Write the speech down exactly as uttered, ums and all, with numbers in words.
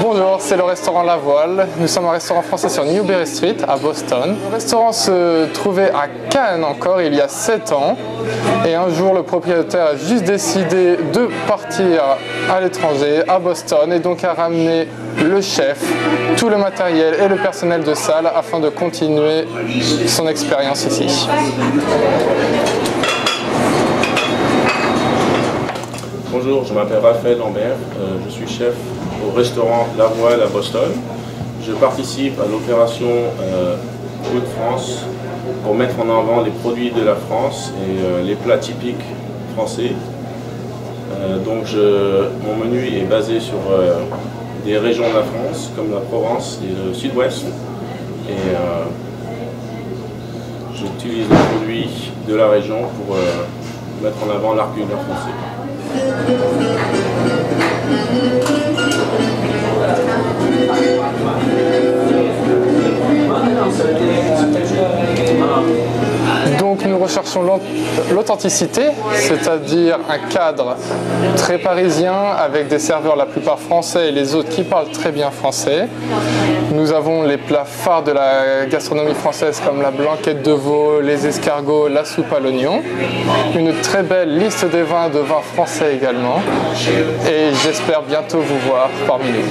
Bonjour, c'est le restaurant La Voile. Nous sommes un restaurant français sur Newbury Street à Boston. Le restaurant se trouvait à Cannes encore il y a sept ans. Et un jour, le propriétaire a juste décidé de partir à l'étranger, à Boston, et donc a ramené le chef, tout le matériel et le personnel de salle afin de continuer son expérience ici. Bonjour, je m'appelle Raphaël Lambert, euh, je suis chef au restaurant La Voile à Boston. Je participe à l'opération euh, Goût de France pour mettre en avant les produits de la France et euh, les plats typiques français. Euh, donc je, mon menu est basé sur euh, des régions de la France comme la Provence et le Sud-Ouest. Et euh, j'utilise les produits de la région pour euh, mettre en avant l'art culinaire français. Donc nous recherchons l'authenticité, c'est-à-dire un cadre très parisien avec des serveurs la plupart français et les autres qui parlent très bien français. Nous avons les plats phares de la gastronomie française comme la blanquette de veau, les escargots, la soupe à l'oignon. Une très belle liste des vins, de vins français également. Et j'espère bientôt vous voir parmi nous.